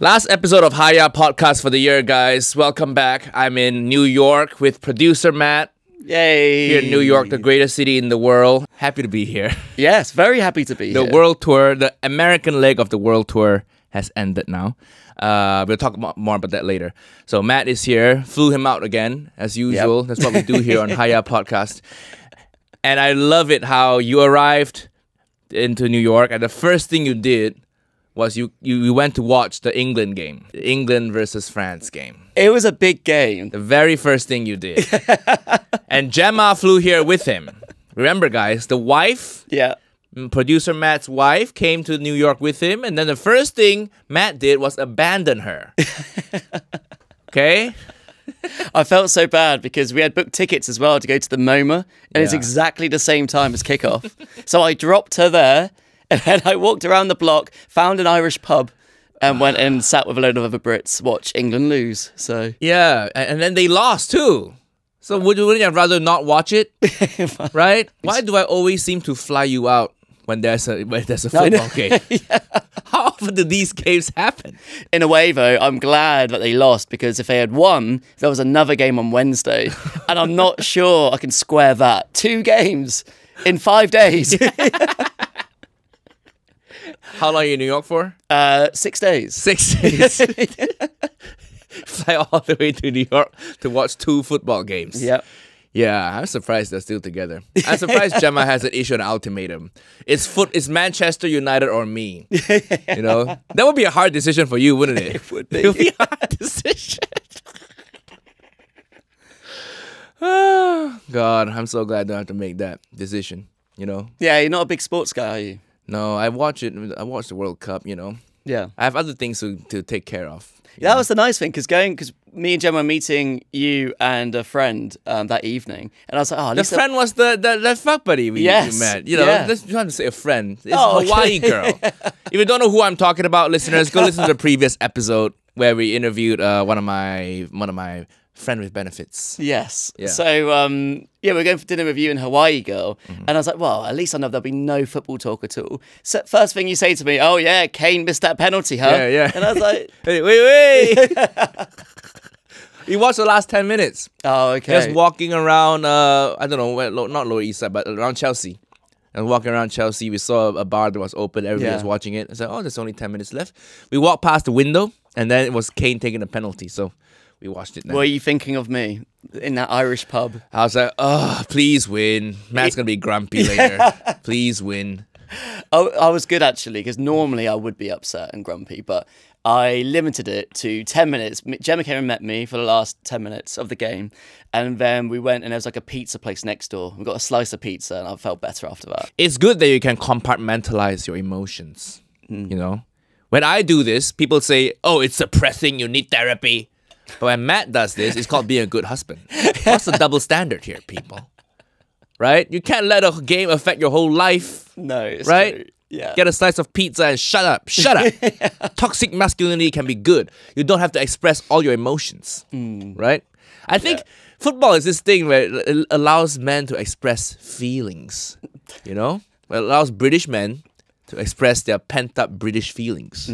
Last episode of Haiyaa Podcast for the year, guys. Welcome back. I'm in New York with producer Matt. Yay! Here in New York, the greatest city in the world. Happy to be here. Yes, very happy to be here. The World Tour, the American leg of the World Tour has ended now. We'll talk more about that later. So Matt is here. Flew him out again, as usual. Yep. That's what we do here on Haiyaa Podcast. And I love it how you arrived into New York and the first thing you did was you went to watch the England game. The England versus France game. It was a big game. The very first thing you did. And Gemma flew here with him. Remember, guys, the wife, producer Matt's wife, came to New York with him. And then the first thing Matt did was abandon her. Okay? I felt so bad because we had booked tickets as well to go to the MoMA. And it's exactly the same time as kickoff. So I dropped her there. And then I walked around the block, found an Irish pub, and went and sat with a load of other Brits, watch England lose. So yeah, and then they lost too. So wouldn't you rather not watch it, right? Why do I always seem to fly you out when there's a football game? How often do these games happen? In a way, though, I'm glad that they lost because if they had won, there was another game on Wednesday, and I'm not sure I can square that. 2 games in 5 days. How long are you in New York for? 6 days. 6 days. Fly all the way to New York to watch 2 football games. Yep. Yeah, I'm surprised they're still together. I'm surprised Gemma hasn't issued an ultimatum. It's Manchester United or me. You know? That would be a hard decision for you, wouldn't it? It would be. It would be a hard decision. God, I'm so glad I don't have to make that decision, you know? Yeah, you're not a big sports guy, are you? No, I watch it. I watch the World Cup, you know. Yeah, I have other things to take care of. Yeah, that was the nice thing because me and Gemma were meeting you and a friend that evening, and I was like, oh, the friend was the fuck buddy you met. You know, you don't have to say a friend. It's a Hawaii girl. If you don't know who I'm talking about, listeners, go listen to the previous episode where we interviewed one of my friend with benefits. Yes. Yeah. So, we're going for dinner with you and Hawaii girl. And I was like, well, at least I know there'll be no football talk at all. So first thing you say to me, oh yeah, Kane missed that penalty, huh? Yeah, yeah. And I was like... hey, wait. You watched the last 10 minutes. Oh, okay. Just walking around, I don't know, not Lower East Side, but around Chelsea. And walking around Chelsea, we saw a bar that was open. Everybody was watching it. I said, oh, there's only 10 minutes left. We walked past the window and then it was Kane taking a penalty, so... we watched it now. Were you thinking of me in that Irish pub? I was like, oh, please win. Matt's going to be grumpy later. Please win. Oh, I was good, actually, because normally I would be upset and grumpy, but I limited it to 10 minutes. Gemma came and met me for the last 10 minutes of the game, and then we went and there was like a pizza place next door. We got a slice of pizza, and I felt better after that. It's good that you can compartmentalize your emotions, you know? When I do this, people say, oh, it's suppressing, you need therapy. But when Matt does this, it's called being a good husband. What's the double standard here, people? Right? You can't let a game affect your whole life. No, it's true. Yeah. Get a slice of pizza and shut up. Shut up. Toxic masculinity can be good. You don't have to express all your emotions. Right? I think football is this thing where it allows men to express feelings. You know? It allows British men to express their pent-up British feelings.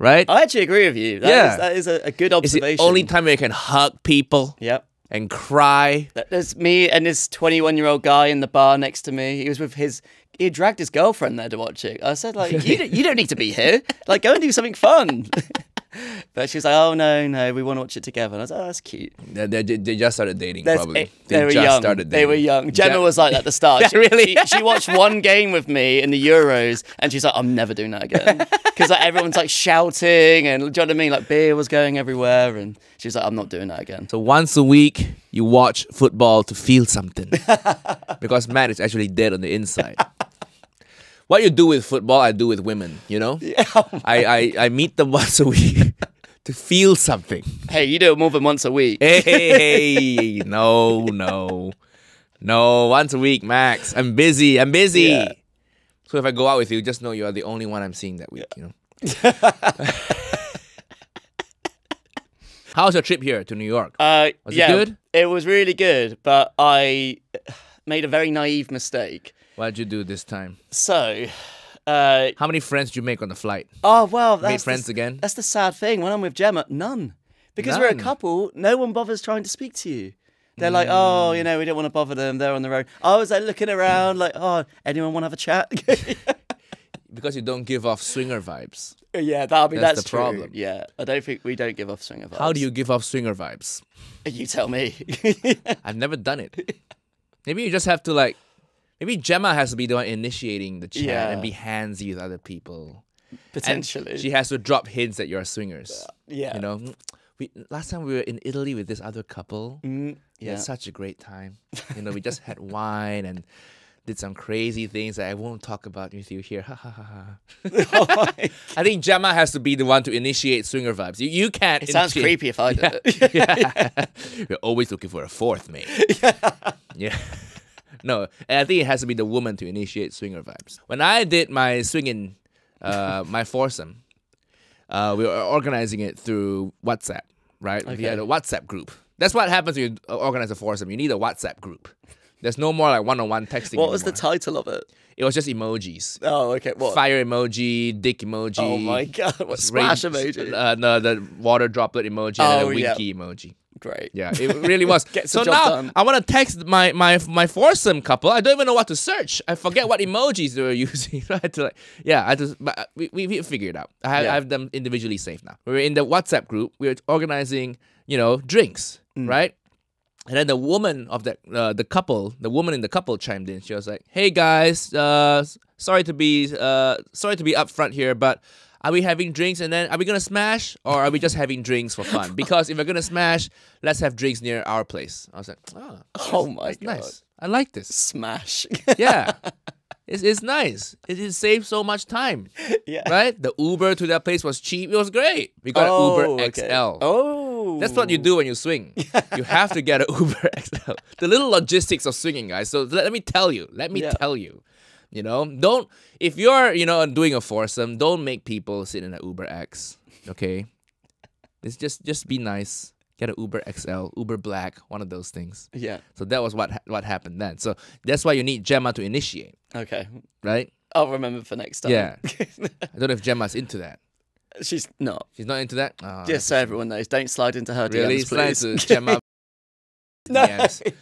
Right? I actually agree with you. That is a good observation. It's the only time where you can hug people and cry. There's me and this 21-year-old guy in the bar next to me. He was with his... he dragged his girlfriend there to watch it. I said, like, you don't need to be here. Like, go and do something fun. But she was like, oh, no, we want to watch it together. And I was like, oh, that's cute. They just started dating, probably. They were young. Gemma was like that at the start. Really? She watched 1 game with me in the Euros, and she's like, I'm never doing that again. Because like, everyone's like shouting, and do you know what I mean? Like beer was going everywhere, and she's like, I'm not doing that again. So once a week, you watch football to feel something. Because Matt is actually dead on the inside. What you do with football, I do with women, you know? Yeah, oh I meet them once a week to feel something. Hey, you do it more than once a week. Hey, no, once a week, max. I'm busy. Yeah. So if I go out with you, just know you are the only one I'm seeing that week, you know? How's your trip here to New York? Was it good? It was really good, but I made a very naive mistake. What'd you do this time? So, How many friends did you make on the flight? Oh, well, that's... Made friends again? That's the sad thing. When I'm with Gemma, none. Because we're a couple, no one bothers trying to speak to you. They're like, oh, you know, we don't want to bother them. They're on their own. I was like looking around like, oh, anyone want to have a chat? Because you don't give off swinger vibes. Yeah, that'll be, that's the true problem. Yeah, I don't think we don't give off swinger vibes. How do you give off swinger vibes? You tell me. I've never done it. Maybe you just have to like, maybe Gemma has to be the one initiating the chat and be handsy with other people. Potentially. And she has to drop hints that you're swingers. Yeah. You know? Last time we were in Italy with this other couple. Yeah. It was such a great time. You know, we just had wine and did some crazy things that I won't talk about with you here. Ha ha ha ha. I think Gemma has to be the one to initiate swinger vibes. You can't. It sounds creepy if I did it. We're always looking for a fourth, mate. No, and I think it has to be the woman to initiate swinger vibes. When I did my swinging, my foursome, we were organizing it through WhatsApp, right? Okay. We had a WhatsApp group. That's what happens when you organize a foursome. You need a WhatsApp group. There's no more like one-on-one texting anymore. What was the title of it? It was just emojis. Oh, okay. What? Fire emoji, dick emoji. Oh my God, what? Splash emoji. No, the water droplet emoji and a winky emoji. Great. Yeah, it really was. So now I want to text my foursome couple. I don't even know what to search. I forget what emojis they were using. I had to like, I just, but we figured it out. I have them individually saved now. We were in the WhatsApp group. We were organizing, you know, drinks, right? And then the woman of the couple, the woman in the couple chimed in. She was like, "Hey guys, sorry to be upfront here, but are we having drinks and then are we gonna smash or are we just having drinks for fun? Because if we're gonna smash, let's have drinks near our place." I was like, "Oh my god, nice! I like this smash." Yeah, it's nice. It saves so much time. Yeah, right. The Uber to that place was cheap. It was great. We got an Uber XL. That's what you do when you swing. You have to get an Uber XL. The little logistics of swinging, guys. So let me tell you. You know, don't, if you're, you know, doing a foursome, don't make people sit in an Uber X, okay? It's just be nice. Get an Uber XL, Uber Black, one of those things. Yeah. So that was what happened then. So that's why you need Gemma to initiate. Okay. Right? I'll remember for next time. Yeah. I don't know if Gemma's into that. She's not. She's not into that? Oh, just so everyone knows, don't slide into her DMs, really? Please. Slide to Gemma. DMs.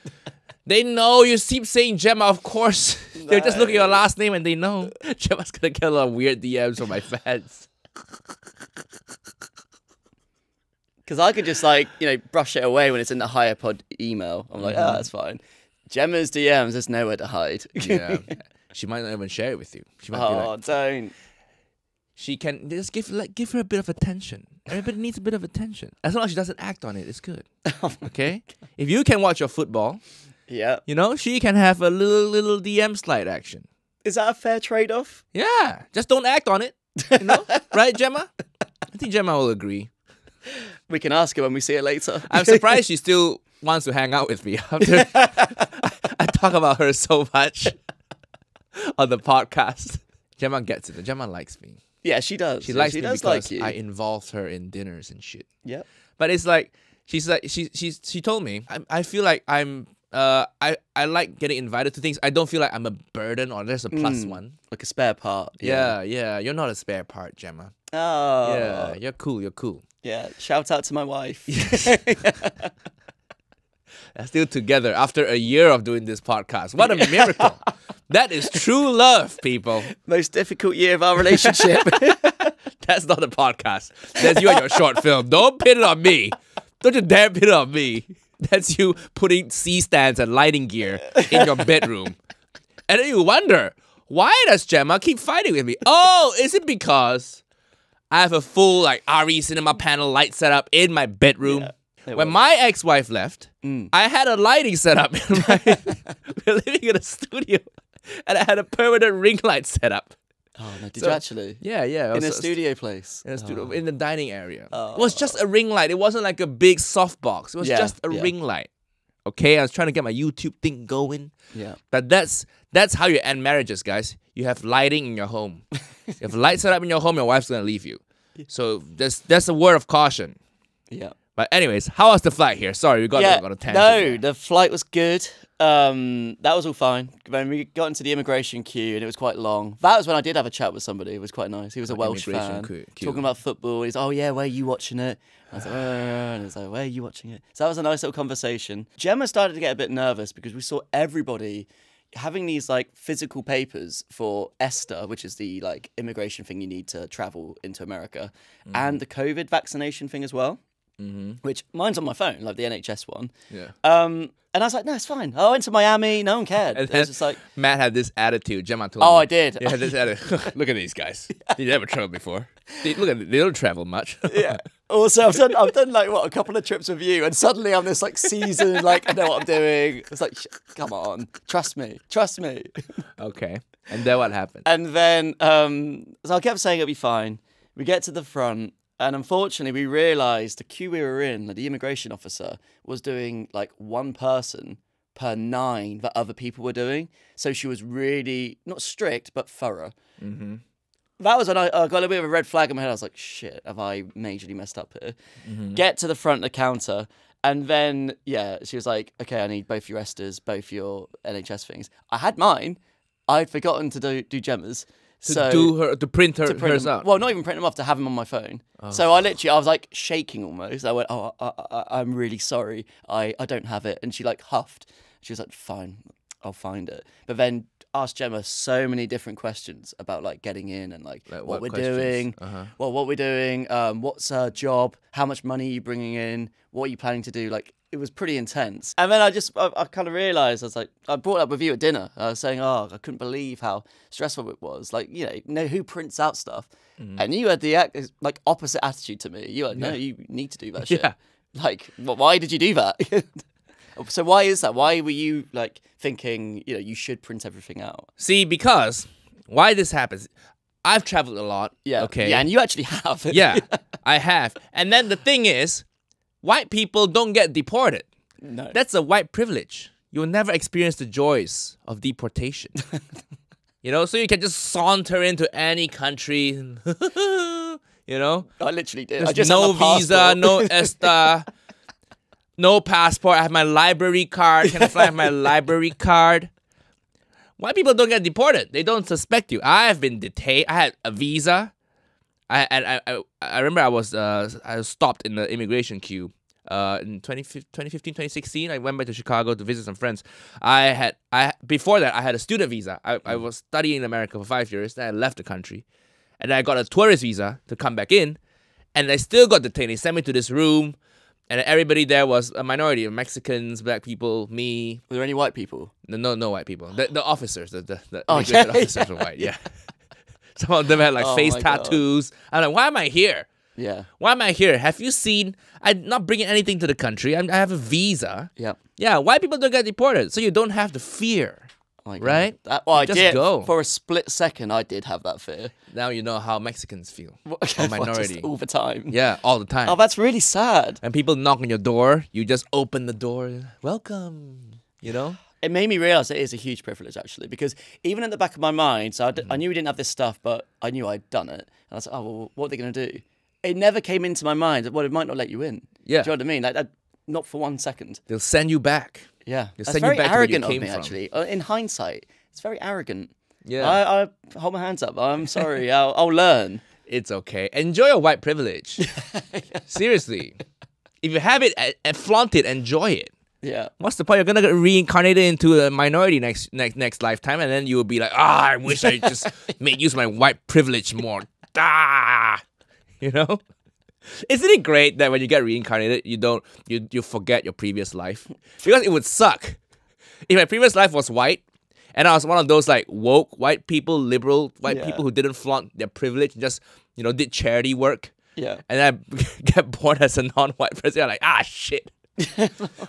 They know you keep saying Gemma, of course. No. They're just looking at your last name and they know. Gemma's going to get a lot of weird DMs from my fans. Because I could just like, you know, brush it away when it's in the Haiyaa Pod email. I'm like, oh, that's fine. Gemma's DMs, there's nowhere to hide. Yeah. She might not even share it with you. She might be like, don't. She can just give her a bit of attention. Everybody needs a bit of attention. As long as she doesn't act on it, it's good. Okay? If you can watch your football, you know, she can have a little DM slide action. Is that a fair trade-off? Yeah. Just don't act on it. You know? Right, Gemma? I think Gemma will agree. We can ask her when we see her later. I'm surprised she still wants to hang out with me after I talk about her so much on the podcast. Gemma gets it. Gemma likes me. Yeah, she does. She likes me because I involved her in dinners and shit. Yeah, but it's like she told me I feel like I'm I like getting invited to things. I don't feel like I'm a burden or there's a plus one, like a spare part. Yeah, yeah. You're not a spare part, Gemma. Oh, yeah. You're cool. You're cool. Yeah. Shout out to my wife. Yes. Still together after a year of doing this podcast. What a miracle. That is true love, people. Most difficult year of our relationship. That's not a podcast. That's you and your short film. Don't pin it on me. Don't you dare pin it on me. That's you putting C-stands and lighting gear in your bedroom. And then you wonder, why does Gemma keep fighting with me? Oh, is it because I have a full like RE cinema panel light setup in my bedroom? Yeah. When my ex-wife left, I had a lighting set up. We're living in a studio, and I had a permanent ring light set up. Oh, no, did you actually? Yeah, yeah. In a studio place? In a studio, in the dining area. It was just a ring light. It wasn't like a big soft box. It was just a ring light. Okay, I was trying to get my YouTube thing going. Yeah. But that's how you end marriages, guys. You have lighting in your home. If lights set up in your home, your wife's going to leave you. So that's a word of caution. Yeah. But anyways, how was the flight here? Sorry, we got on a tangent. No, the flight was good. That was all fine. When we got into the immigration queue and it was quite long, that was when I did have a chat with somebody. It was quite nice. He was a Welsh fan talking about football. He's, oh yeah, where are you watching it? I was like, and he's like, where are you watching it? So that was a nice little conversation. Gemma started to get a bit nervous because we saw everybody having these like physical papers for ESTA, which is the like immigration thing you need to travel into America, and the COVID vaccination thing as well. Which mine's on my phone, like the NHS one. Yeah. And I was like, no, it's fine. I went to Miami, no one cared. It was just like Matt had this attitude. Gemma told me. I did. He had this attitude. Look at these guys. They never traveled before. Look at them. They don't travel much. Yeah. Also, I've done like what, a couple of trips with you, and suddenly I'm this like seasoned, like I know what I'm doing. It's like, come on, trust me, trust me. Okay. And then what happened? And then so I kept saying it'll be fine. We get to the front. And unfortunately, we realised the queue we were in, the immigration officer, was doing like one person per 9 that other people were doing. So she was really, not strict, but thorough. That was when I got a bit of a red flag in my head. I was like, shit, have I majorly messed up here? Get to the front of the counter. And then, yeah, she was like, okay, I need both your ESTAs, both your NHS things. I had mine. I'd forgotten to do Gemma's. To print hers out. Well, not even print them off, to have them on my phone. Oh. So I was like shaking almost. I went, oh, I'm really sorry. I don't have it. And she like huffed. She was like, fine, I'll find it. But then asked Gemma so many different questions about like getting in and like what we're doing. Well, what we're doing, what's her job, how much money are you bringing in, what are you planning to do? Like, it was pretty intense. And then I kind of realised, I was like, I brought it up with you at dinner. I was saying, oh, I couldn't believe how stressful it was. Like, you know who prints out stuff? And you had the like opposite attitude to me. You were like, no, you need to do that shit. Like, well, why did you do that? So why is that? Why were you like thinking, you know, you should print everything out? See, because why this happens, I've travelled a lot. Yeah. Okay. Yeah, and you actually have. Yeah, I have. And then the thing is, white people don't get deported. No. That's a white privilege. You will never experience the joys of deportation. You know, so you can just saunter into any country. You know? I literally did. I just no visa, no ESTA, no passport. I have my library card. Can I fly my library card? White people don't get deported. They don't suspect you. I have been detained. I had a visa. I remember I was stopped in the immigration queue in 2015, 2016. I went back to Chicago to visit some friends. Before that, I had a student visa. I was studying in America for 5 years. Then I left the country. And I got a tourist visa to come back in. And I still got detained. They sent me to this room. And everybody there was a minority of Mexicans, black people, me. Were there any white people? No white people. The officers, the officers were white, yeah. Some of them had like face tattoos. God. I'm like, why am I here? Yeah. Why am I here? Have you seen? I'm not bringing anything to the country. I have a visa. Yeah. Yeah. White people don't get deported, so you don't have the fear, right? Well, I did. For a split second, I did have that fear. Now you know how Mexicans feel. Or minority. All the time. Yeah, all the time. Oh, that's really sad. And people knock on your door. You just open the door. Welcome. You know. It made me realise it is a huge privilege, actually, because even at the back of my mind, so I knew we didn't have this stuff, but I knew I'd done it. And I was like, oh, well, what are they going to do? It never came into my mind that, well, it might not let you in. Yeah. Do you know what I mean? Like, not for 1 second. They'll send you back. Yeah. They'll send you back to where you came from. That's very arrogant of me, actually. In hindsight, it's very arrogant. Yeah. I hold my hands up. I'm sorry. I'll learn. It's okay. Enjoy your white privilege. Seriously. If you have it, flaunt it, enjoy it. Yeah. What's the point? You're gonna get reincarnated into a minority next lifetime, and then you will be like, ah, I wish I just made use of my white privilege more. Ah, you know? Isn't it great that when you get reincarnated, you forget your previous life? Because it would suck. If my previous life was white, and I was one of those like woke white people, liberal white people who didn't flaunt their privilege, just did charity work. Yeah. And I get born as a non-white person. I'm like, ah, shit.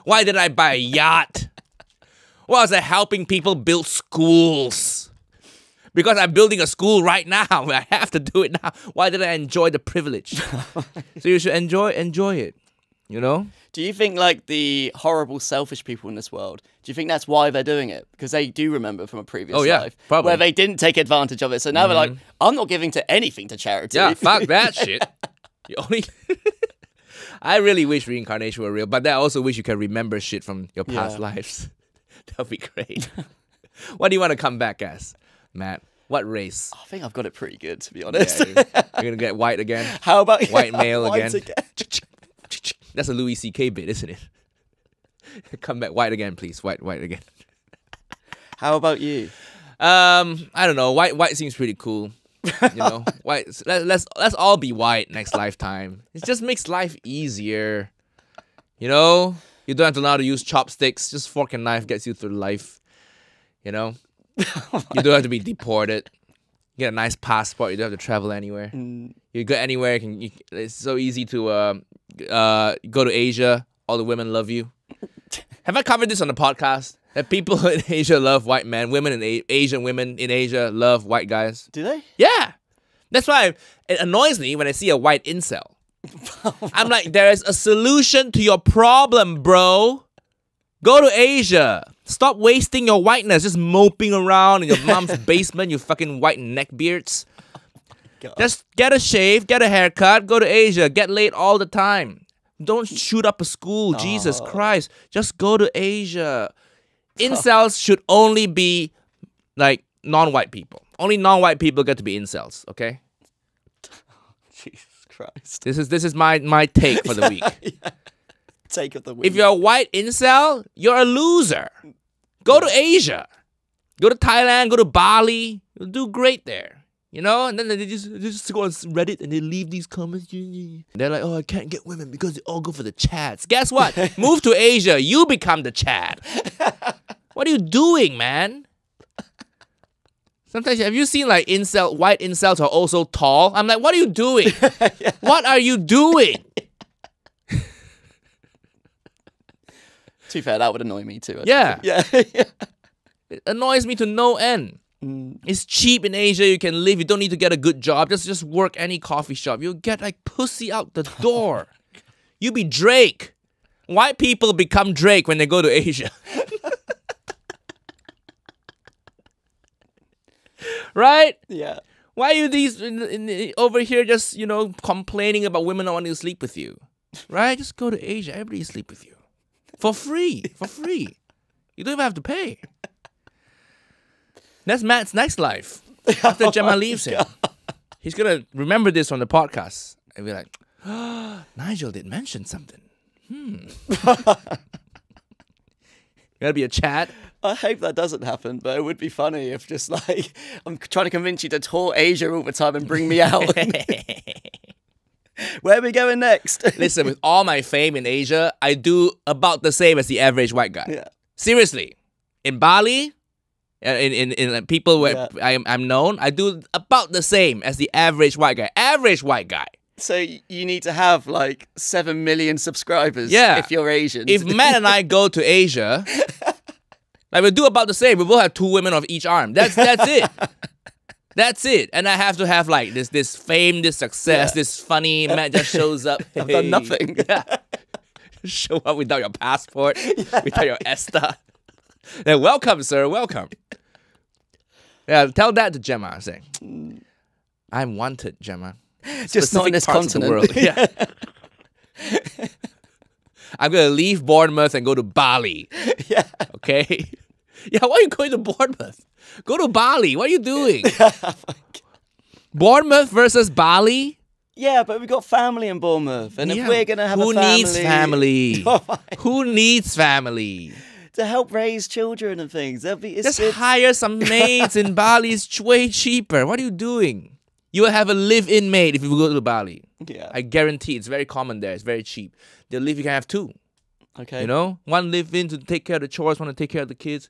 Why did I buy a yacht? Why was I helping people build schools? Because I'm building a school right now. I have to do it now. Why did I enjoy the privilege? So you should enjoy it, you know? Do you think like the horrible selfish people in this world, do you think that's why they're doing it? Because they do remember from a previous life probably. Where they didn't take advantage of it. So now they're like, I'm not giving to anything to charity. Yeah, fuck that shit. You only... I really wish reincarnation were real, but I also wish you can remember shit from your past lives. That'll be great. What do you want to come back as, Matt? What race? I think I've got it pretty good, to be honest. Yeah, you're going to get white again? How about white male again? That's a Louis CK bit, isn't it? Come back white again, please. White again. How about you? I don't know. White seems pretty cool. You know, white. Let's all be white next lifetime. It just makes life easier. You know, you don't have to know how to use chopsticks. Just fork and knife gets you through life. You know, you don't have to be deported. You get a nice passport. You don't have to travel anywhere. Mm. You go anywhere. It's so easy to go to Asia. All the women love you. Have I covered this on the podcast? That people in Asia love white men. Women in Asian women in Asia love white guys. Do they? Yeah. That's why it annoys me when I see a white incel. I'm like, there is a solution to your problem, bro. Go to Asia. Stop wasting your whiteness. Just moping around in your mom's basement, you fucking white neckbeards. Oh, just get a shave, get a haircut, go to Asia, get laid all the time. Don't shoot up a school. Oh. Jesus Christ. Just go to Asia. Incels should only be like non-white people. Only non-white people get to be incels, okay? Jesus Christ. This is my take for the week. Yeah. Take of the week. If you're a white incel, you're a loser. Go to Asia. Go to Thailand, go to Bali. You'll do great there. You know? And then they just go on Reddit and they leave these comments. They're like, oh, I can't get women because they all go for the chads. Guess what? Move to Asia. You become the chad. What are you doing, man? Sometimes, have you seen like white incels are also tall? I'm like, what are you doing? Yeah. What are you doing? Too fair, that would annoy me too. Yeah. It annoys me to no end. Mm. It's cheap in Asia, you can live, you don't need to get a good job. Just work any coffee shop. You'll get like pussy out the door. You be Drake. White people become Drake when they go to Asia. Right? Yeah. Why are you over here just, you know, complaining about women not wanting to sleep with you? Right? Just go to Asia. Everybody sleep with you. For free. For free. You don't even have to pay. That's Matt's next life. After Gemma leaves him. He's going to remember this on the podcast. And be like, oh, Nigel did mention something. You gotta be a chat. I hope that doesn't happen, but it would be funny if just like I'm trying to convince you to tour Asia all the time and bring me out. Where are we going next? Listen, with all my fame in Asia, I do about the same as the average white guy. Yeah. Seriously, in Bali, in people where I'm known, I do about the same as the average white guy. Average white guy. So you need to have like 7 million subscribers if you're Asian. If Matt and I go to Asia, like we'll do about the same. We will have 2 women of each arm. That's it. That's it. And I have to have like this fame, this success, this funny Matt just shows up. I've done nothing. Show up without your passport, without your ESTA. Then welcome, sir, welcome. Yeah, tell that to Gemma. I'm saying, I'm wanted, Gemma. Just not in this continent. World. Yeah. I'm going to leave Bournemouth and go to Bali. Yeah. Okay? Yeah, why are you going to Bournemouth? Go to Bali. What are you doing? Bournemouth versus Bali? Yeah, but we've got family in Bournemouth. And if we're going to have a family... Who needs family? Who needs family? To help raise children and things. Just hire some maids in Bali. It's way cheaper. What are you doing? You will have a live-in maid if you go to Bali. Yeah, I guarantee it's very common there. It's very cheap. They'll live. You can have 2. Okay, you know, 1 live-in to take care of the chores, one to take care of the kids.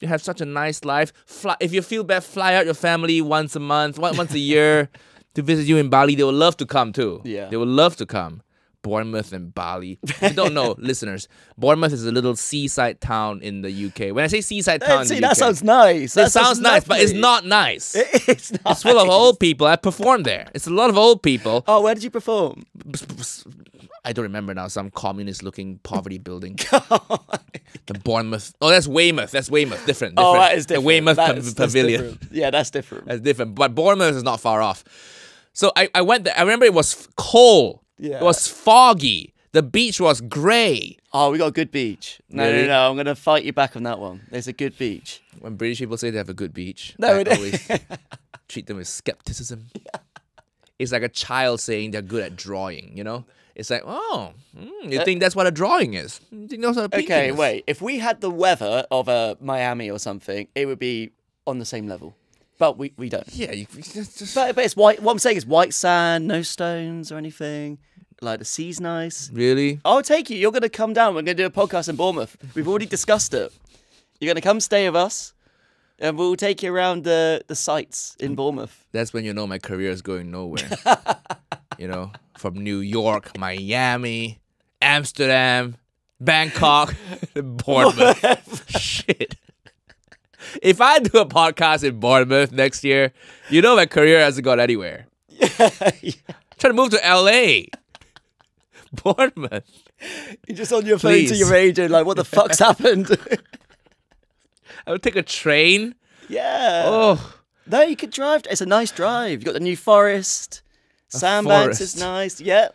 You have such a nice life. If you feel bad, fly out your family once a month, once a year to visit you in Bali. They will love to come too. Yeah, they will love to come. Bournemouth and Bali. If you don't know, listeners, Bournemouth is a little seaside town in the UK. When I say seaside town, see, in the UK, that sounds nice. That sounds nice, but it's not nice. It's nice. It's full of old people. I performed there. It's a lot of old people. Oh, where did you perform? I don't remember now. Some communist-looking poverty building. Oh, the Bournemouth. Oh, that's Weymouth. That's Weymouth. Different. Oh, that is different. The Weymouth Pavilion. That's different. Yeah, that's different. That's different. But Bournemouth is not far off. So I went there. I remember it was cold. Yeah. It was foggy. The beach was grey. Oh, we got a good beach. No, really? No, I'm going to fight you back on that one. There's a good beach. When British people say they have a good beach, no, I always treat them with scepticism. Yeah. It's like a child saying they're good at drawing, you know? It's like, oh, you think that's what a drawing is? You think that's what a painting is? Okay, wait. If we had the weather of Miami or something, it would be on the same level. But we don't. Yeah. But it's white. What I'm saying is white sand, no stones or anything. Like, the sea's nice. Really? I'll take you. You're going to come down. We're going to do a podcast in Bournemouth. We've already discussed it. You're going to come stay with us, and we'll take you around the sites in Bournemouth. That's when you know my career is going nowhere. You know, from New York, Miami, Amsterdam, Bangkok, Bournemouth. Shit. If I do a podcast in Bournemouth next year, you know my career hasn't gone anywhere. Yeah, yeah. I'm trying to move to LA. Bournemouth. You're just on your phone to your agent, like, what the fuck's happened? I would take a train. Yeah. Oh. No, you could drive. It's a nice drive. You've got the New Forest. Sandbanks is nice. Yeah.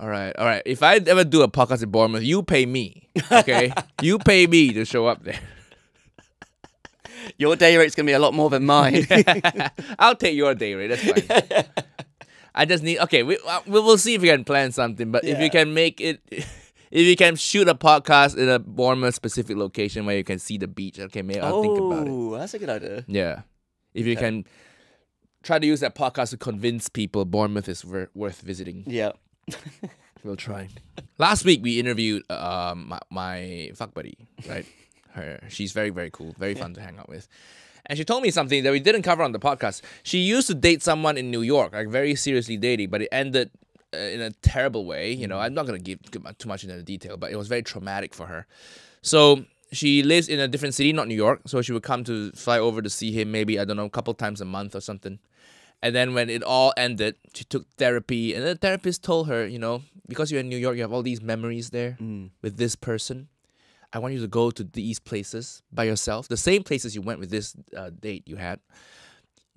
All right. All right. If I ever do a podcast in Bournemouth, you pay me. Okay? You pay me to show up there. Your day rate's going to be a lot more than mine. I'll take your day rate. That's fine. Yeah. I just need... Okay, we'll see if we can plan something. But if you can make it... If you can shoot a podcast in a Bournemouth-specific location where you can see the beach, okay, maybe I'll think about it. Oh, that's a good idea. Yeah. If you can try to use that podcast to convince people Bournemouth is worth visiting. Yeah. We'll try. Last week, we interviewed my fuck buddy, right? She's very, very cool. Very fun to hang out with. And she told me something that we didn't cover on the podcast. She used to date someone in New York, like very seriously dating, but it ended in a terrible way. You know, I'm not going to give too much into the detail, but it was very traumatic for her. So she lives in a different city, not New York. So she would come to fly over to see him maybe, I don't know, a couple times a month or something. And then when it all ended, she took therapy. And the therapist told her, you know, because you're in New York, you have all these memories there with this person. I want you to go to these places by yourself, the same places you went with this date you had.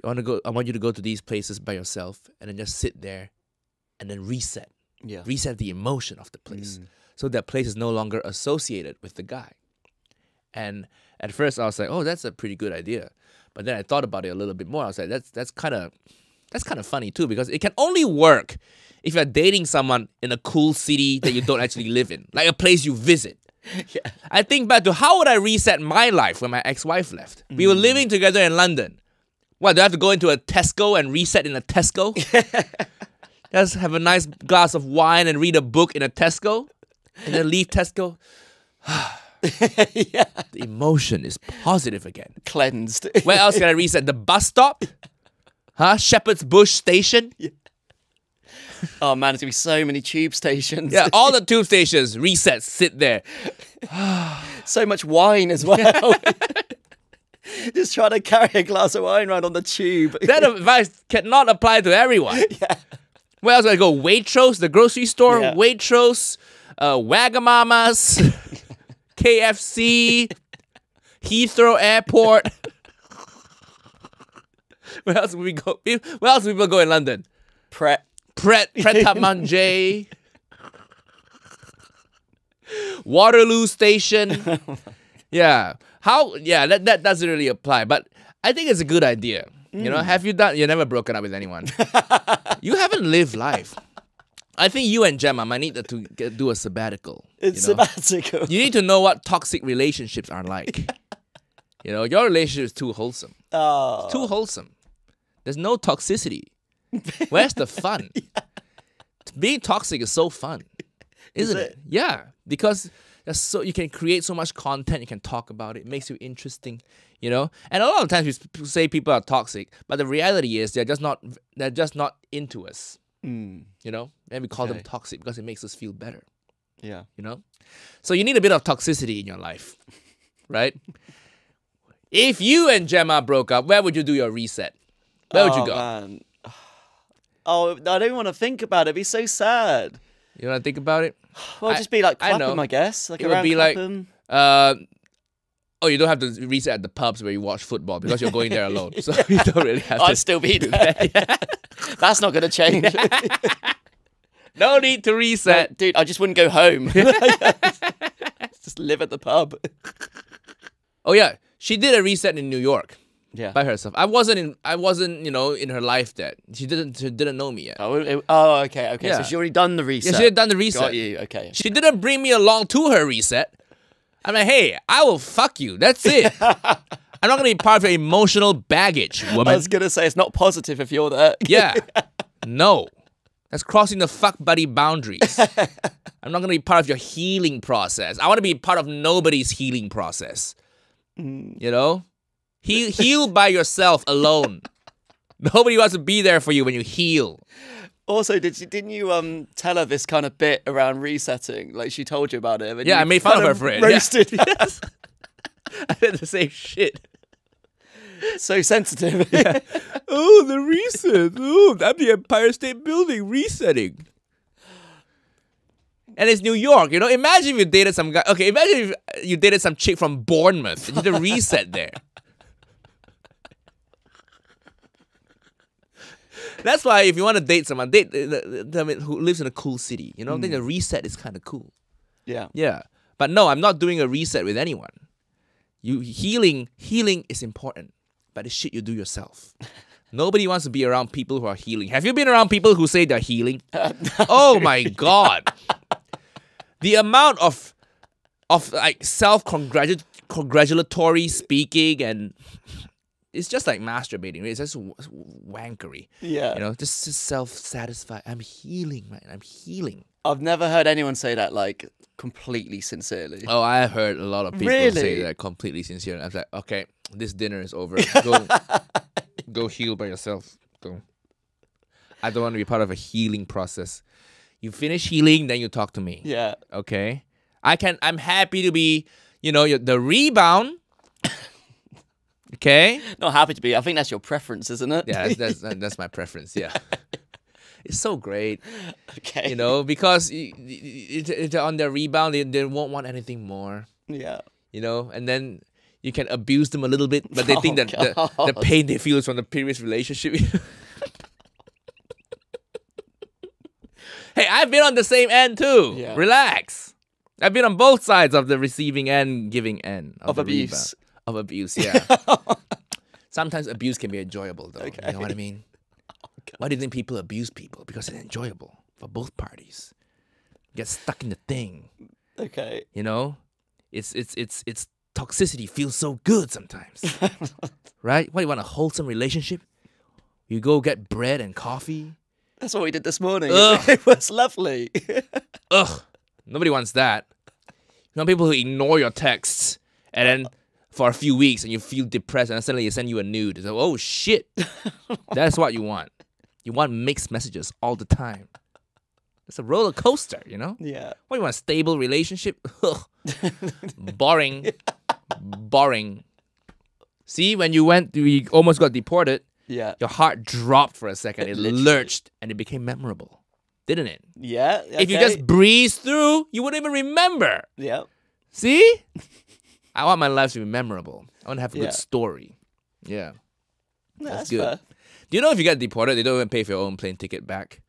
I want you to go to these places by yourself and then just sit there and then reset. Yeah. Reset the emotion of the place. So that place is no longer associated with the guy. And at first I was like, oh, that's a pretty good idea. But then I thought about it a little bit more. I was like, that's kind of funny too, because it can only work if you're dating someone in a cool city that you don't actually live in, like a place you visit. Yeah. I think back to how would I reset my life when my ex-wife left? We were living together in London. What, do I have to go into a Tesco and reset in a Tesco? Just have a nice glass of wine and read a book in a Tesco? And then leave Tesco? The emotion is positive again. Cleansed. Where else can I reset? The bus stop? Huh? Shepherd's Bush Station? Yeah. Oh man, there's gonna be so many tube stations. Yeah, all the tube stations reset, sit there. So much wine as well. Just trying to carry a glass of wine around on the tube. That advice cannot apply to everyone. Yeah. Where else do I go? Waitrose, the grocery store, Waitrose, Wagamama's, KFC, Heathrow Airport. Where else would we go? Where else would people go in London? Pret A Manger, Waterloo Station. Yeah. That doesn't really apply, but I think it's a good idea. You know, you're never broken up with anyone. You haven't lived life. I think you and Gemma might need to do a sabbatical. It's sabbatical. You need to know what toxic relationships are like. You know, your relationship is too wholesome. Oh. It's too wholesome. There's no toxicity. Where's the fun? Being toxic is so fun, isn't it? Yeah, because that's you can create so much content. You can talk about it. It makes you interesting, you know. And a lot of times we say people are toxic, but the reality is they're just not into us, you know. And we call them toxic because it makes us feel better. Yeah, you know. So you need a bit of toxicity in your life, right? If you and Gemma broke up, where would you do your reset? Where would you go? Man. Oh, I don't want to think about it. It'd be so sad. You want to think about it? Well, just be like Clapham, I guess. Like it would be Clapham. Like, oh, you don't have to reset at the pubs where you watch football because you're going there alone. So you don't really have to. I'd still be there. That's not going to change. No need to reset. Like, dude, I just wouldn't go home. Just live at the pub. Oh yeah, she did a reset in New York. Yeah, by herself. I wasn't, you know, in her life yet. She didn't know me yet. Oh, okay, okay. Yeah. So she already done the reset. Yeah, she had done the reset. Got you. Okay. She didn't bring me along to her reset. I'm like, hey, I will fuck you. That's it. I'm not gonna be part of your emotional baggage, woman. I was gonna say it's not positive if you're there. Yeah. No, that's crossing the fuck buddy boundaries. I'm not gonna be part of your healing process. I want to be part of nobody's healing process. Mm. You know. Heal by yourself alone. Nobody wants to be there for you when you heal. Also, didn't you tell her this kind of bit around resetting? Like she told you about it. And yeah, I made fun of her for it. Roasted. Yeah. Yes. I did the same shit. So sensitive. Yeah. Oh, the reset. Oh, I'm the Empire State Building resetting. And it's New York, you know. Imagine if you dated some guy. Okay, imagine if you dated some chick from Bournemouth. You did a reset there. That's why if you want to date someone, date who lives in a cool city. You know, I think a reset is kind of cool. Yeah. Yeah. But no, I'm not doing a reset with anyone. Healing is important, but it's shit you do yourself. Nobody wants to be around people who are healing. Have you been around people who say they're healing? No. Oh my God. The amount of like self-congratulatory speaking and... It's just like masturbating. It's just wankery. Yeah. You know, just self-satisfied. I'm healing, man. I'm healing. I've never heard anyone say that, like, completely sincerely. Oh, I heard a lot of people say that completely sincerely. I was like, okay, this dinner is over. Go heal by yourself. Go. I don't want to be part of a healing process. You finish healing, then you talk to me. Yeah. Okay? I'm happy to be, you know, the rebound. Okay. Not happy to be. I think that's your preference, isn't it? Yeah, that's my preference. Yeah. It's so great. Okay. You know, because on their rebound, they won't want anything more. Yeah. You know, and then you can abuse them a little bit, but they think that the pain they feel is from the previous relationship. Hey, I've been on the same end too. Yeah. Relax. I've been on both sides of the receiving and giving end of abuse. Rebound. Of abuse, yeah. Sometimes abuse can be enjoyable, though. Okay. You know what I mean? Oh, why do you think people abuse people? Because it's enjoyable for both parties. You get stuck in the thing. Okay. You know, it's toxicity feels so good sometimes, right? What, you want a wholesome relationship? You go get bread and coffee. That's what we did this morning. Ugh. It was lovely. Ugh, nobody wants that. You know, people who ignore your texts and then. For a few weeks and you feel depressed and suddenly they send you a nude. It's like, oh shit. That's what you want. You want mixed messages all the time. It's a roller coaster, you know? Yeah. What, you want a stable relationship? Boring. Yeah. Boring. See, when you we almost got deported. Yeah. Your heart dropped for a second. It lurched and it became memorable. Didn't it? Yeah. Okay. If you just breeze through, you wouldn't even remember. Yeah. See? I want my life to be memorable. I want to have a good story. Yeah. No, that's good. Fair. Do you know if you get deported, they don't even pay for your own plane ticket back?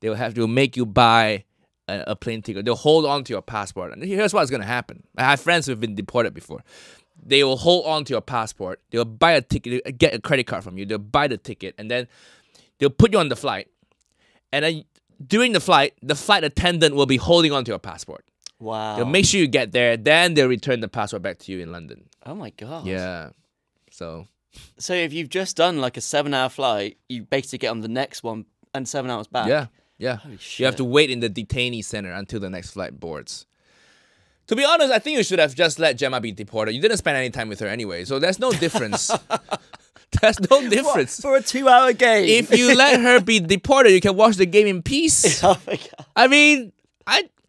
They will have to make you buy a plane ticket. They'll hold on to your passport. And here's what's going to happen. I have friends who've been deported before. They will hold on to your passport. They'll buy a ticket, they'll get a credit card from you. They'll buy the ticket. And then they'll put you on the flight. And then during the flight attendant will be holding on to your passport. Wow. They'll make sure you get there, then they'll return the passport back to you in London. Oh my God. Yeah. So if you've just done like a 7-hour flight, you basically get on the next one and 7 hours back. Yeah. Yeah. Holy shit. You have to wait in the detainee center until the next flight boards. To be honest, I think you should have just let Gemma be deported. You didn't spend any time with her anyway, so there's no difference. There's no difference. What? For a 2-hour game. If you let her be deported, you can watch the game in peace. Oh my God. I mean,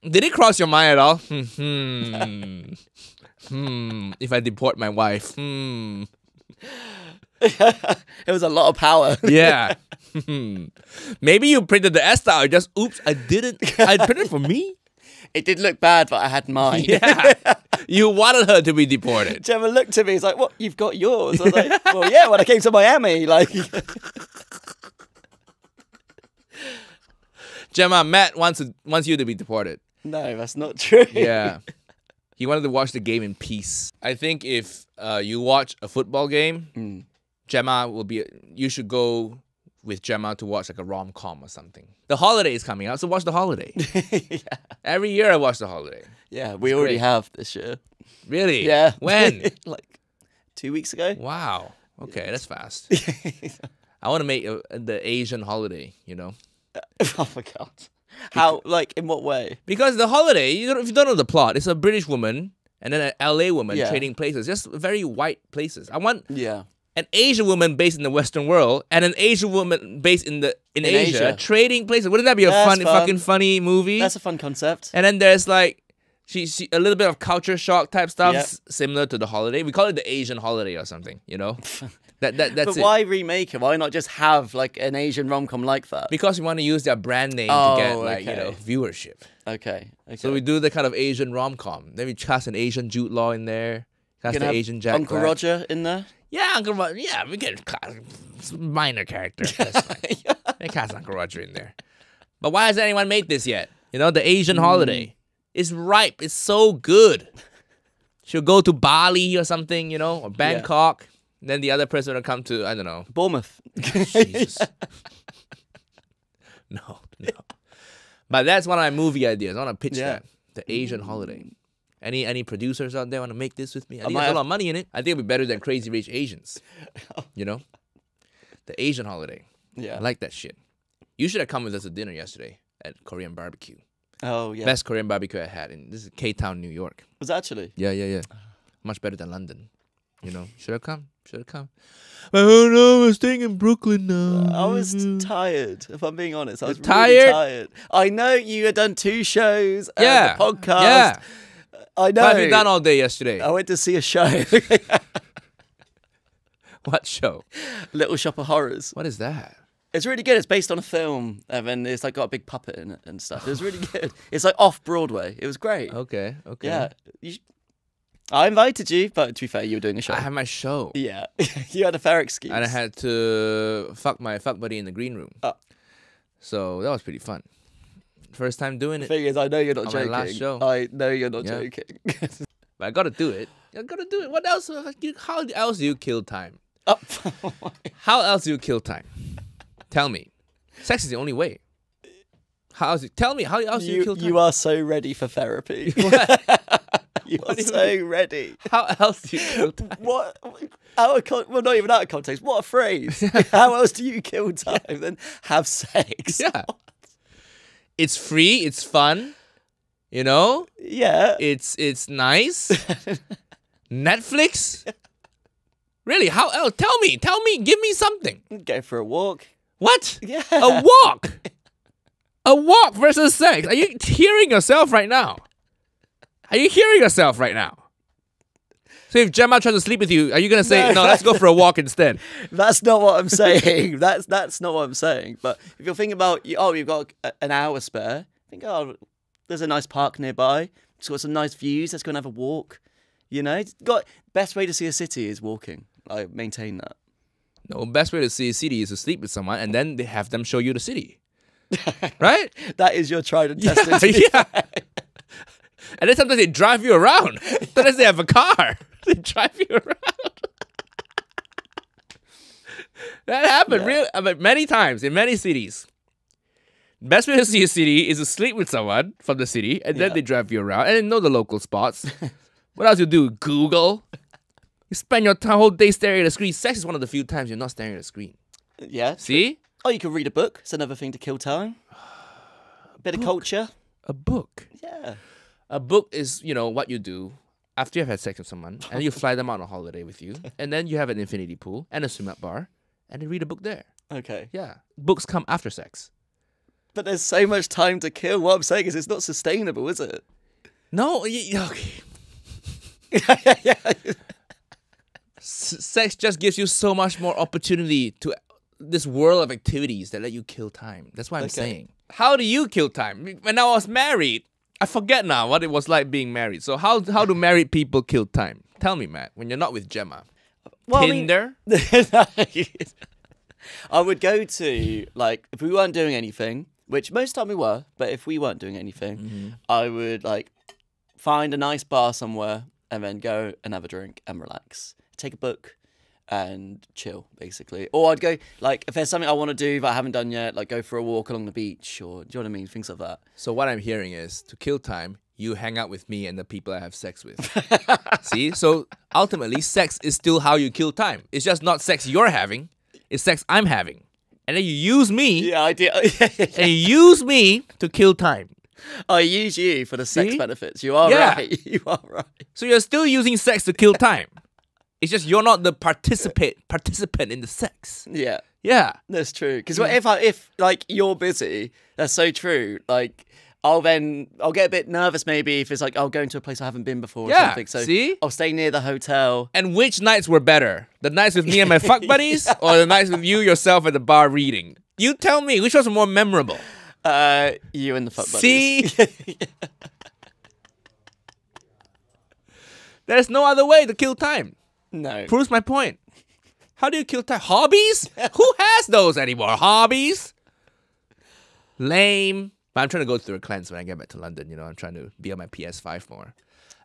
did it cross your mind at all? If I deport my wife. It was a lot of power. Yeah. Maybe you printed the ESTA out. Just, oops, I didn't. I printed it for me. It did look bad, but I had mine. Yeah. You wanted her to be deported. Gemma looked to me. He's like, what? You've got yours. I was like, well, yeah, when I came to Miami, like... Gemma, Matt wants you to be deported. No, that's not true. Yeah. He wanted to watch the game in peace. I think if you watch a football game, Gemma will be... You should go with Gemma to watch like a rom-com or something. The Holiday is coming out, so watch The Holiday. Yeah. Every year I watch The Holiday. Yeah, we already have this year. Really? Yeah. When? Like 2 weeks ago. Wow. Okay, that's fast. I want to make the Asian holiday, you know? Oh my God. How, like, in what way? Because The Holiday, if you don't know the plot, it's a British woman and then an LA woman trading places, just very white places. I want an Asian woman based in the Western world and an Asian woman based in Asia trading places. Wouldn't that be a fucking funny movie? That's a fun concept. And then there's like she a little bit of culture shock type stuff, similar to The Holiday. We call it the Asian Holiday or something, you know? That's it. Why remake it? Why not just have like an Asian rom-com like that? Because we want to use their brand name to get like, you know, viewership. Okay. So we do the kind of Asian rom-com. Then we cast an Asian Jude Law in there. Cast the Asian Jack Uncle Roger in there? Yeah, Uncle Roger. Yeah, we can cast minor character. That's fine. They cast Uncle Roger in there. But why has anyone made this yet? You know, the Asian holiday. It's ripe. It's so good. She'll go to Bali or something, you know, or Bangkok. Yeah. Then the other person will come to, I don't know, Bournemouth. Jesus. No, no. But that's one of my movie ideas. I want to pitch that. The Asian holiday. Any producers out there want to make this with me? I think there's a lot of money in it. I think it'll be better than Crazy Rich Asians. You know? The Asian holiday. Yeah. I like that shit. You should have come with us to dinner yesterday at Korean barbecue. Oh, yeah. Best Korean barbecue I had. This is K-Town, New York. Was that actually? Yeah, yeah, yeah. Much better than London. You know, should have come. Should have come. But oh no, I'm staying in Brooklyn now. I was tired, if I'm being honest. I was really tired. I know you had done 2 shows and a podcast. Yeah. I know. What have you done all day yesterday? I went to see a show. What show? Little Shop of Horrors. What is that? It's really good. It's based on a film, and it's like got a big puppet in it and stuff. It was really good. It's like off Broadway. It was great. Okay, okay. Yeah. I invited you, but to be fair, you were doing a show. I had my show. Yeah. You had a fair excuse. And I had to fuck my fuck buddy in the green room. Oh. So that was pretty fun. First time doing it. The thing is, I know you're not joking. My last show. I know you're not joking. But I gotta do it. I gotta do it. What else? How else do you kill time? Oh. How else do you kill time? Tell me. Sex is the only way. How else? Tell me, how else do you kill time? You are so ready for therapy. You are so ready. How else do you kill time? What? Well, not even out of context. What a phrase. How else do you kill time than have sex? Yeah. It's free. It's fun. You know? Yeah. It's nice. Netflix? Really? How else? Tell me. Tell me. Give me something. Go for a walk. What? Yeah. A walk? A walk versus sex? Are you hearing yourself right now? Are you hearing yourself right now? So if Gemma tries to sleep with you, are you going to say, no, let's go for a walk instead? That's not what I'm saying. That's not what I'm saying. But if you're thinking about, oh, you've got an hour spare, think, oh, there's a nice park nearby. It's got some nice views. Let's go and have a walk. You know, best way to see a city is walking. I maintain that. No, best way to see a city is to sleep with someone and then they have them show you the city. Right? That is your tried and tested. Yeah. And then sometimes they drive you around. Sometimes they have a car. They drive you around. That happened many times in many cities. Best way to see a city is to sleep with someone from the city, and then they drive you around and they know the local spots. What else you do? Google. You spend your whole day staring at a screen. Sex is one of the few times you're not staring at a screen. Yeah. See? Oh, you can read a book. It's another thing to kill time. A bit of culture. A book. Yeah. A book is, you know, what you do after you've had sex with someone, and you fly them out on a holiday with you, and then you have an infinity pool and a swim-up bar, and you read a book there. Okay. Yeah. Books come after sex. But there's so much time to kill. What I'm saying is it's not sustainable, is it? No. Okay. Sex just gives you so much more opportunity to this world of activities that let you kill time. That's what I'm saying. How do you kill time? When I was married... I forget now what it was like being married. So how do married people kill time? Tell me, Matt, when you're not with Gemma. Well, Tinder? I would go to, like, if we weren't doing anything, which most time we were, but if we weren't doing anything, I would like find a nice bar somewhere and then go and have a drink and relax, take a book and chill basically. Or I'd go, like, if there's something I want to do that I haven't done yet, like go for a walk along the beach, or do you know what I mean? Things like that. So what I'm hearing is, to kill time, you hang out with me and the people I have sex with. See? So ultimately, sex is still how you kill time. It's just not sex you're having, it's sex I'm having. And then you use me. Yeah, I do. And you use me to kill time. I use you for the sex benefits. You are right. You are right. So you're still using sex to kill time. It's just you're not the participant in the sex. Yeah. Yeah. That's true. Because if like you're busy, that's so true. Like I'll get a bit nervous maybe if it's like I'll go into a place I haven't been before or something. So I'll stay near the hotel. And which nights were better? The nights with me and my fuck buddies or the nights with you yourself at the bar reading? You tell me, which was more memorable? You and the fuck buddies. See? There's no other way to kill time. No. Proves my point. How do you kill time? Hobbies? Who has those anymore? Hobbies? Lame. But I'm trying to go through a cleanse when I get back to London, you know. I'm trying to be on my PS5 more.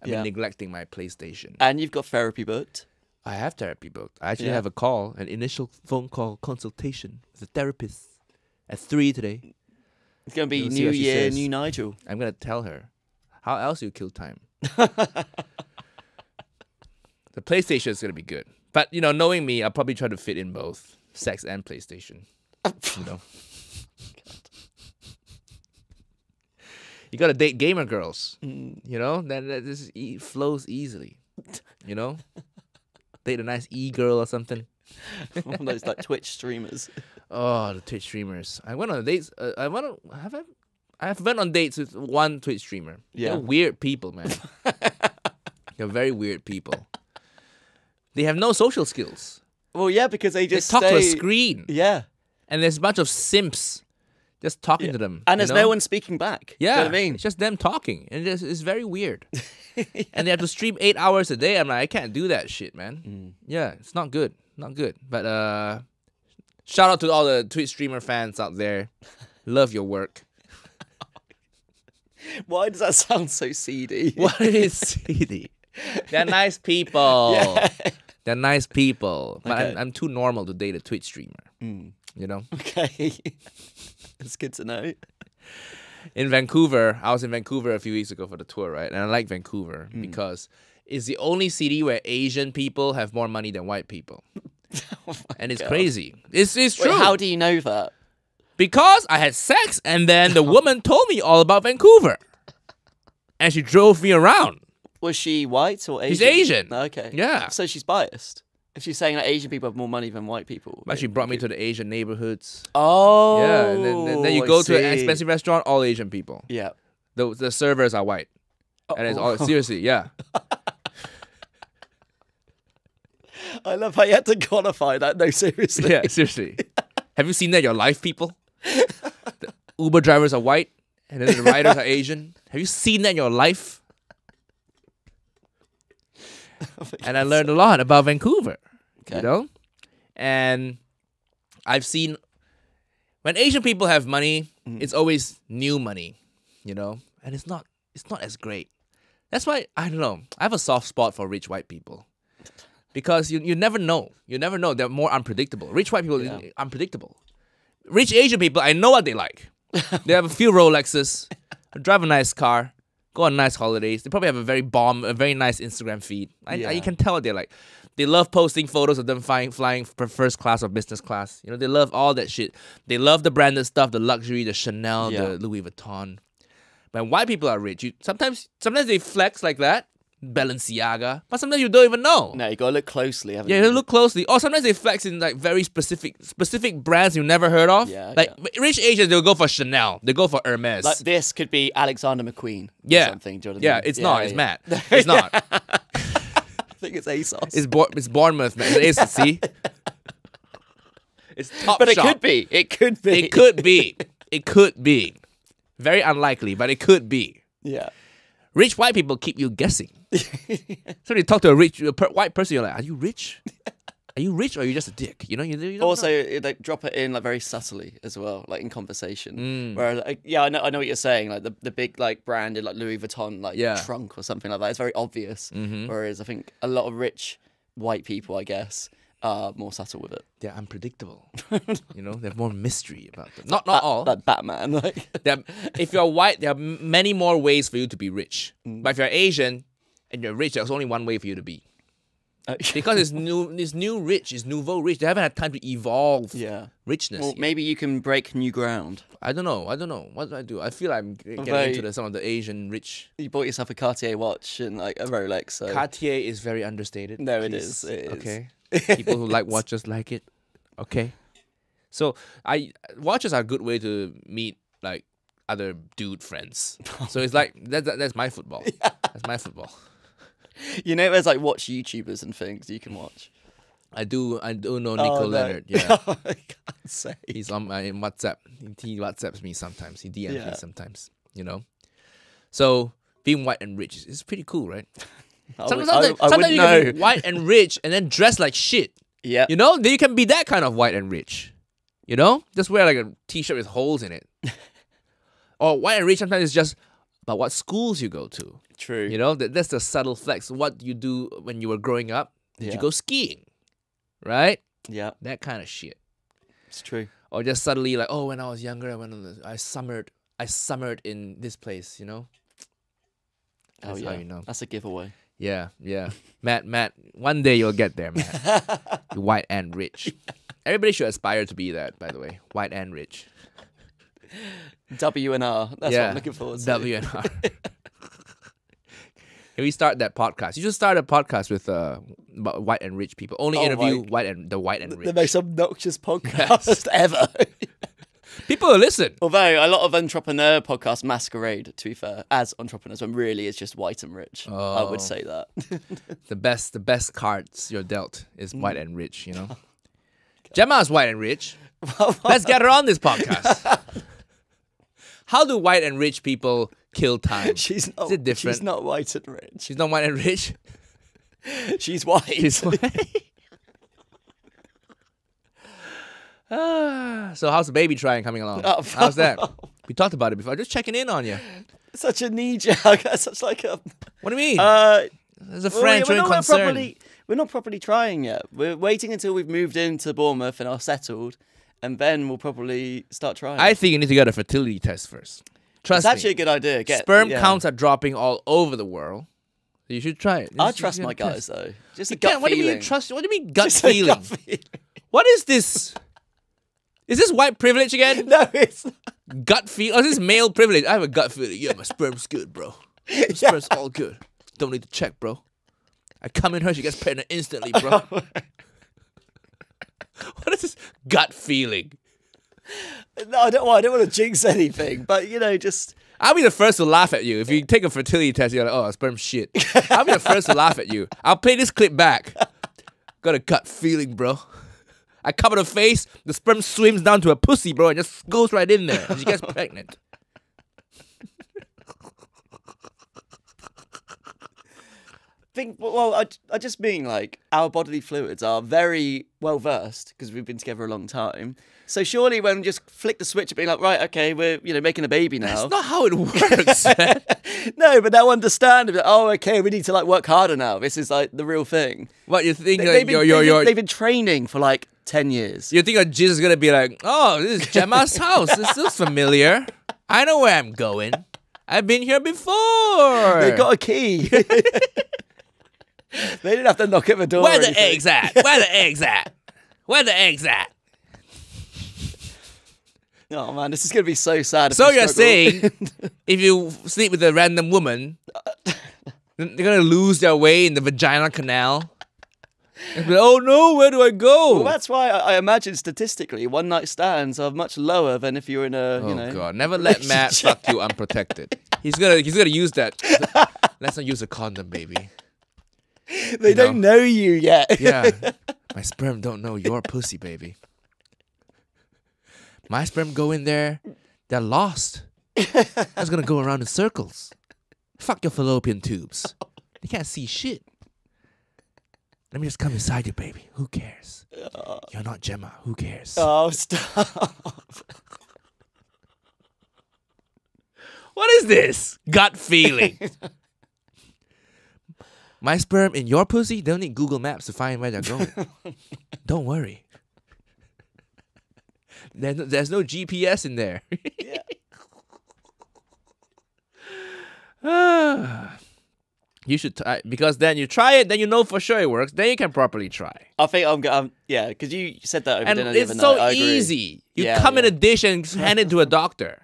I've been neglecting my PlayStation. And you've got therapy booked. I have therapy booked. I actually have a call, an initial phone call consultation with a therapist at 3 today. It's going to be New Year, new Nigel. I'm going to tell her. How else you kill time? The PlayStation is going to be good. But, you know, knowing me, I'll probably try to fit in both sex and PlayStation. You know? You gotta date gamer girls, you know. That just flows easily, you know. Date a nice e-girl or something. One of those like Twitch streamers. Oh, the Twitch streamers! I went on dates. I've went on dates with one Twitch streamer. Yeah, they're weird people, man. They're very weird people. They have no social skills. Well, yeah, because they talk to a screen. Yeah, and there's a bunch of simps. Just talking to them. And there's no one speaking back. Yeah. You know what I mean? It's just them talking. And it's very weird. And they have to stream 8 hours a day. I'm like, I can't do that shit, man. Yeah, it's not good. Not good. But shout out to all the Twitch streamer fans out there. Love your work. Why does that sound so seedy? What is seedy? They're nice people. Yeah. They're nice people. But I'm too normal to date a Twitch streamer. You know? Okay. It's good to know. In Vancouver, I was in Vancouver a few weeks ago for the tour, right? And I like Vancouver because it's the only city where Asian people have more money than white people. And it's crazy. It's true. Wait, how do you know that? Because I had sex and then the woman told me all about Vancouver. And she drove me around. Was she white or Asian? She's Asian. Okay. Yeah. So she's biased. If she's saying that like, Asian people have more money than white people. But she brought me to the Asian neighborhoods. Oh. Yeah, and then you go to an expensive restaurant, all Asian people. Yeah. The servers are white. Oh, and it's all, seriously, yeah. I love how you had to qualify that. No, seriously. Yeah, seriously. Have you seen that in your life, people? The Uber drivers are white, and then the riders are Asian. Have you seen that in your life? And I learned a lot about Vancouver, you know? And I've seen, when Asian people have money, it's always new money, you know? And it's not as great. That's why, I don't know, I have a soft spot for rich white people. Because you never know. You never know. They're more unpredictable. Rich white people are unpredictable. Rich Asian people, I know what they like. They have a few Rolexes, drive a nice car. Go on nice holidays. They probably have a very nice Instagram feed. You can tell what they're like. They love posting photos of them flying first class or business class. You know, they love all that shit. They love the branded stuff, the luxury, the Chanel, the Louis Vuitton. But white people are rich. Sometimes they flex like that, Balenciaga. But sometimes you don't even know. No, you gotta look closely. Haven't you? Yeah, look closely. Or sometimes they flex in like very specific brands you never heard of. Yeah, rich Asians, they'll go for Chanel. They go for Hermes. Like this could be Alexander McQueen. Yeah, or something. Jordan. Yeah, it's not. It's Matt. It's not. I think it's ASOS. It's Bournemouth, man. It's ASOS. See, it's Top Shop. But it could be. It could be. It could be. It could be. Very unlikely, but it could be. Yeah. Rich white people keep you guessing. So you talk to a white person, you're like, are you rich? are you rich or are you just a dick? You know, you also know. Like drop it in like very subtly as well, like in conversation. Mm. Where like, yeah, I know what you're saying. Like the big like branded like Louis Vuitton like trunk or something like that. It's very obvious. Mm-hmm. Whereas I think a lot of rich white people, I guess, are more subtle with it. They're unpredictable. You know, they have more mystery about them. Not all. Like Batman. Like if you're white, there are many more ways for you to be rich. Mm. But if you're Asian and you're rich, there's only one way for you to be. Because it's nouveau rich. They haven't had time to evolve richness. Well, maybe you can break new ground. I don't know. What do I do? I feel I'm getting into some of the Asian rich. You bought yourself a Cartier watch and like a Rolex. So. Cartier is very understated. No, it is. Okay. People who like watches like it. Okay. So watches are a good way to meet like other dude friends. So it's like that's my football. Yeah. That's my football. You know, there's like watch YouTubers and things you can watch. I do know Nico Leonard. Yeah, I can't say he's on my WhatsApp. He WhatsApps me sometimes. He DMs me sometimes. You know, so being white and rich is pretty cool, right? Sometimes you can be white and rich and then dress like shit. Yeah, you know, then you can be that kind of white and rich. You know, just wear like a t-shirt with holes in it. Or white and rich sometimes is just about what schools you go to. True. You know, that's the subtle flex. What you do when you were growing up. Did you go skiing? Right? Yeah. That kind of shit. It's true. Or just suddenly like, oh, when I was younger, I summered in this place, you know? That's how you know. That's a giveaway. Yeah, yeah. Matt, one day you'll get there, Matt. You're white and rich. Everybody should aspire to be that, by the way. White and rich. W&R. That's what I'm looking forward to. W&R. Can we start that podcast? You should start a podcast with white and rich people. Only interview white and rich. The most obnoxious podcast ever. People will listen. Although a lot of entrepreneur podcasts masquerade, to be fair, as entrepreneurs, when really it's just white and rich. Oh. I would say that. The best cards you're dealt is white and rich, you know? God. Gemma's white and rich. Let's get her on this podcast. How do white and rich people kill time? She's not white and rich. She's not white and rich? She's white. She's white. So how's the baby trying coming along? Oh, how's that? We talked about it before. Just checking in on you. Such a knee jerk. Such like a... What do you mean? There's a friend showing concern. We're not properly trying yet. We're waiting until we've moved into Bournemouth and are settled. And then we'll probably start trying. I think you need to get a fertility test first. Trust me. It's actually a good idea. Sperm counts are dropping all over the world. So you should try it. I trust my guys, though. Just a gut feeling. What do you mean trust? What do you mean gut feeling? Gut feeling? What is this? Is this white privilege again? No, it's not. Gut feeling? Oh, is this male privilege? I have a gut feeling. Yeah, my sperm's good, bro. My sperm's all good. Don't need to check, bro. I come in her, she gets pregnant instantly, bro. What is this gut feeling? No, I don't want to jinx anything, but you know, just I'll be the first to laugh at you if you take a fertility test. You're like, oh, sperm shit. I'll be the first to laugh at you. I'll play this clip back. Got a gut feeling, bro. I cover the face, the sperm swims down to a pussy, bro, and just goes right in there. And she gets pregnant. I just mean like our bodily fluids are very well versed because we've been together a long time. So surely when we just flick the switch, being like, right, okay, we're making a baby now. That's not how it works. No, but they'll understand. Like, oh, okay, we need to like work harder now. This is like the real thing. What you think? They've been training for like 10 years. You think a jizz is gonna be like, oh, this is Gemma's house. This is familiar. I know where I'm going. I've been here before. They got a key. They didn't have to knock at the door. Where the eggs at? Where the eggs at? Where the eggs at? Oh man, this is going to be so sad. So you're saying if you sleep with a random woman, they're going to lose their way in the vagina canal? Like, oh no, where do I go? Well, that's why I imagine statistically one night stands are much lower than if you're in a, God, never let Matt fuck you unprotected. He's gonna use that. Let's not use a condom, baby. They don't know you yet. Yeah. My sperm don't know your pussy, baby. My sperm go in there, they're lost. That's gonna go around in circles. Fuck your fallopian tubes. They can't see shit. Let me just come inside you, baby. Who cares? You're not Gemma. Who cares? Oh, stop. What is this? Gut feeling. My sperm in your pussy, they'll need Google Maps to find where they're going. Don't worry. There's no GPS in there. Yeah. You should try, because then you try it, then you know for sure it works. Then you can properly try. I think I'm going to, yeah, because you said that over dinner. And it's so easy. You come in a dish and hand it to a doctor.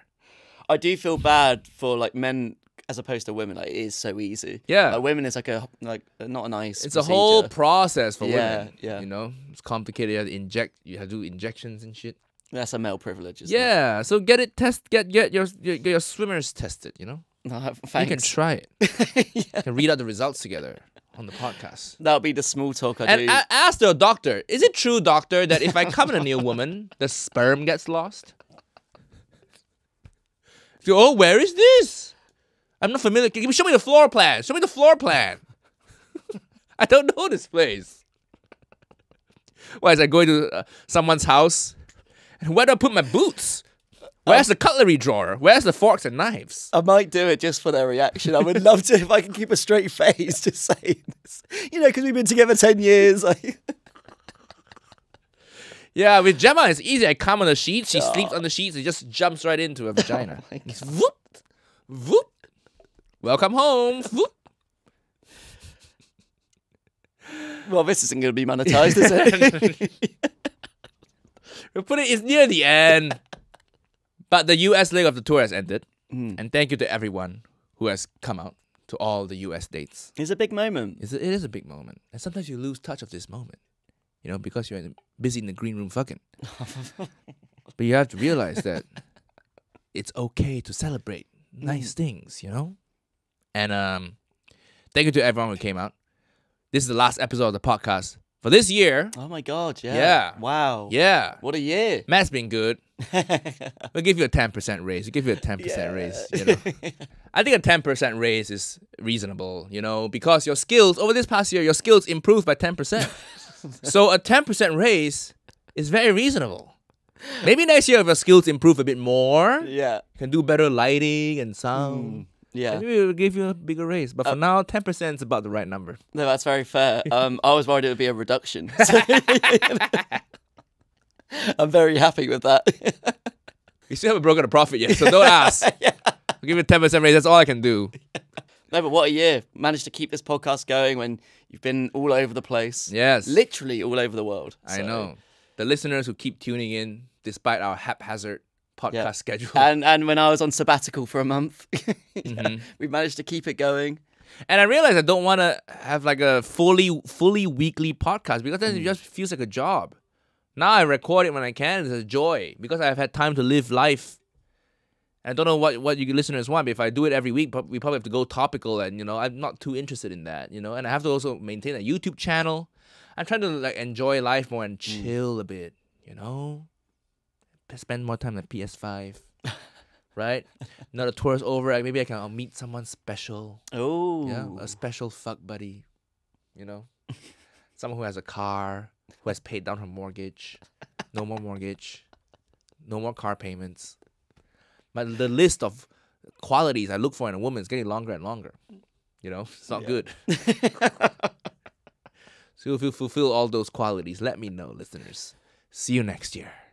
I do feel bad for like men as opposed to women. Like, it is so easy. Yeah. Like, women is like a, not a nice It's procedure. A whole process for women. Yeah. You know, it's complicated. You have to inject, you have to do injections and shit. That's a male privilege, isn't it? So get it tested, get your swimmers tested, you know? No, thanks. You can try it. You can read out the results together on the podcast. That'll be the small talk I do. And ask the doctor, is it true, doctor, that if I come in a new woman, the sperm gets lost? So, oh, where is this? I'm not familiar. Show me the floor plan. Show me the floor plan. I don't know this place. Why is I going to someone's house? And where do I put my boots? Where's the cutlery drawer? Where's the forks and knives? I might do it just for their reaction. I would love to, if I can keep a straight face, just saying this. You know, because we've been together 10 years. Like... Yeah, with Gemma, it's easy. I come on the sheets. She sleeps on the sheets. It just jumps right into her vagina. Oh, whoop, whoop. Welcome home. Whoop. Well, this isn't going to be monetized, is it? We'll put it, it's near the end. But the US leg of the tour has ended. Mm. And thank you to everyone who has come out to all the US dates. It's a big moment. It is a big moment. And sometimes you lose touch of this moment, you know, because you're busy in the green room fucking. But you have to realize that it's okay to celebrate nice things, you know? And thank you to everyone who came out. This is the last episode of the podcast for this year. Oh my God, yeah. Yeah. Wow. Yeah. What a year. Matt's been good. We'll give you a 10% raise. We'll give you a 10% raise. You know? I think a 10% raise is reasonable, you know, because your skills, over this past year, your skills improved by 10%. So a 10% raise is very reasonable. Maybe next year if your skills improve a bit more, you can do better lighting and sound. Yeah, maybe we'll give you a bigger raise. But for now, 10% is about the right number. No, that's very fair. I was worried it would be a reduction. So, I'm very happy with that. You still haven't broken a profit yet, so don't ask. I'll give you a 10% raise. That's all I can do. No, but what a year. Managed to keep this podcast going when you've been all over the place. Yes. Literally all over the world. So. I know. The listeners who keep tuning in despite our haphazard podcast schedule. And when I was on sabbatical for a month, we managed to keep it going. And I realized I don't want to have like a fully weekly podcast because then it just feels like a job. Now I record it when I can. It's a joy because I've had time to live life. I don't know what you listeners want, but if I do it every week, we probably have to go topical, and you know I'm not too interested in that, you know. And I have to also maintain a YouTube channel. I'm trying to like enjoy life more and chill a bit, you know. Spend more time on the PS5, right? Now the tour's over. Maybe I'll meet someone special. Oh, yeah, a special fuck buddy, you know, someone who has a car. Who has paid down her mortgage. No more mortgage. No more car payments. But the list of qualities I look for in a woman is getting longer and longer. You know, it's not good. So if you fulfill all those qualities, let me know, listeners. See you next year.